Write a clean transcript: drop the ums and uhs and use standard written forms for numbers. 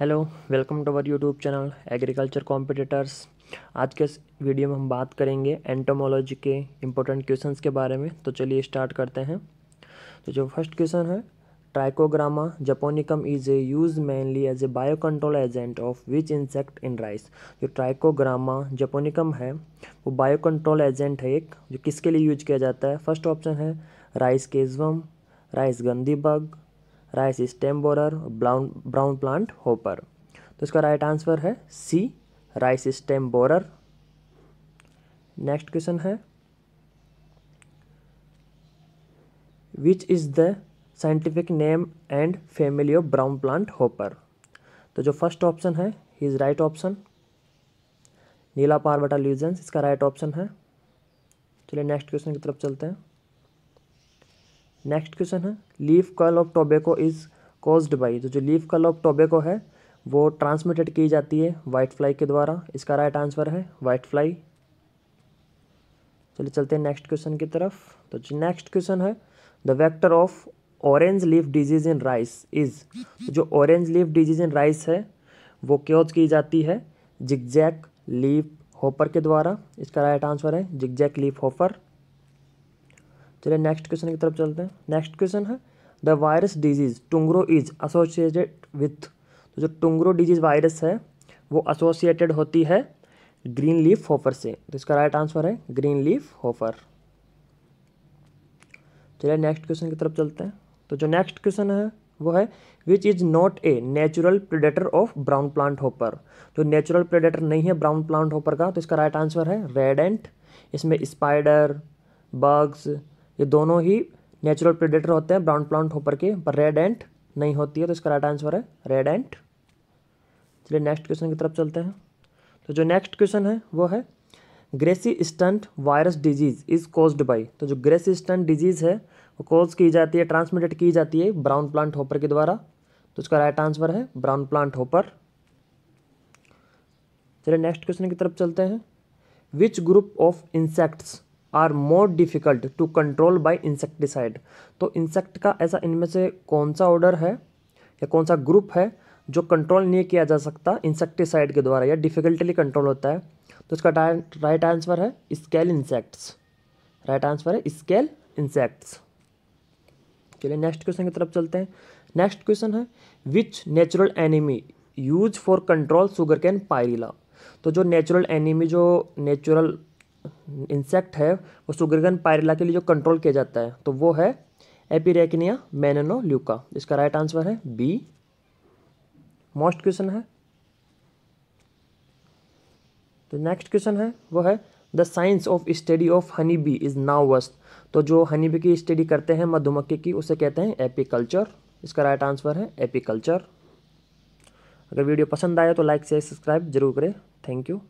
Hello, welcome to our YouTube channel agriculture competitors. आज के इस वीडियो में हम बात करेंगे एंटोमोलॉजी के इम्पोर्टेंट क्वेश्चंस के बारे में। तो चलिए स्टार्ट करते हैं। तो जो फर्स्ट क्वेश्चन है, Trichogramma japonicum is used mainly as a bio control agent of which insect in rice. जो ट्राइकोग्रामा जापोनिकम है वो बायो कंट्रोल एजेंट है एक, जो किसके लिए यूज किया जाता है। फर्स्ट ऑप्शन है राइस केजवम, राइस गंदी bug, rice stem borer, brown plant hopper. तो इसका राइट आंसर है C, rice stem borer. Next question है, which is the scientific name and family of brown plant hopper. तो जो first option है is right option, Nilaparvata lugens इसका right option है। चलिए नेक्स्ट क्वेश्चन की तरफ चलते हैं। नेक्स्ट क्वेश्चन है, leaf curl of tobacco is caused by. तो जो लीफ कर्ल ऑफ टोबैको है वो ट्रांसमिटेड की जाती है वाइट फ्लाई के द्वारा। इसका राइट आंसर है वाइट फ्लाई। चलिए चलते हैं नेक्स्ट क्वेश्चन की तरफ। तो नेक्स्ट क्वेश्चन है, the vector of orange leaf disease in rice is. जो orange leaf disease in rice है वो कॉज की जाती है जिगजैक लीफ होपर के द्वारा। इसका राइट आंसर है जिगजैक लीफ होपर। चलिए नेक्स्ट क्वेश्चन की तरफ चलते हैं। नेक्स्ट क्वेश्चन है, the virus disease tungro is associated with. तो जो टुंग्रो डिजीज वायरस है वो एसोसिएटेड होती है ग्रीन लीफ होपर से। तो इसका राइट आंसर है ग्रीन लीफ होपर। चलिए नेक्स्ट क्वेश्चन की तरफ चलते हैं। तो जो नेक्स्ट क्वेश्चन है वो है, which is not a natural predator of brown plant hopper. जो नेचुरल प्रेडेटर नहीं है ब्राउन प्लांट होपर का, तो इसका राइट आंसर है रेडेंट। इसमें स्पाइडर, बग्स, ये दोनों ही नेचुरल प्रेडेटर होते हैं ब्राउन प्लांट होपर के, पर रेड एंट नहीं होती है। तो इसका राइट आंसर है रेड एंट। चलिए नेक्स्ट क्वेश्चन की तरफ चलते हैं। तो जो नेक्स्ट क्वेश्चन है वो है, grassy stunt virus disease is caused by. तो जो ग्रेसी स्टंट डिजीज है वो कॉज की जाती है, ट्रांसमिटेड की जाती है ब्राउन प्लांट होपर के द्वारा। तो इसका राइट आंसर है ब्राउन प्लांट होपर। चलिए नेक्स्ट क्वेश्चन की तरफ चलते हैं। Which group of insects are more difficult to control by insecticide. तो इंसेक्ट का ऐसा इनमें से कौन सा ऑर्डर है या कौन सा ग्रुप है जो कंट्रोल नहीं किया जा सकता इंसेक्टिसाइड के द्वारा या डिफ़िकल्टली कंट्रोल होता है। तो इसका राइट आंसर है स्केल इंसेक्ट्स। राइट आंसर है स्केल इंसेक्ट्स। चलिए नेक्स्ट क्वेश्चन की तरफ चलते हैं। नेक्स्ट क्वेश्चन है, which natural enemy use for control sugar cane pyrilla. तो जो नेचुरल एनिमी, जो नेचुरल इंसेक्ट है वो शुगरकैन पायरिला के लिए जो कंट्रोल किया जाता है तो वो है एपिरेकनिया मेनोनोल्यूका। इसका राइट आंसर है बी। मोस्ट क्वेश्चन है, तो नेक्स्ट क्वेश्चन है वो है, the science of study of honey bee is now वस्ट। तो जो हनी बी की स्टडी करते हैं मधुमक्खी की, उसे कहते हैं एपिकल्चर। इसका राइट आंसर है एपिकल्चर। अगर वीडियो पसंद आया तो लाइक, शेयर, सब्सक्राइब जरूर करें। Thank you.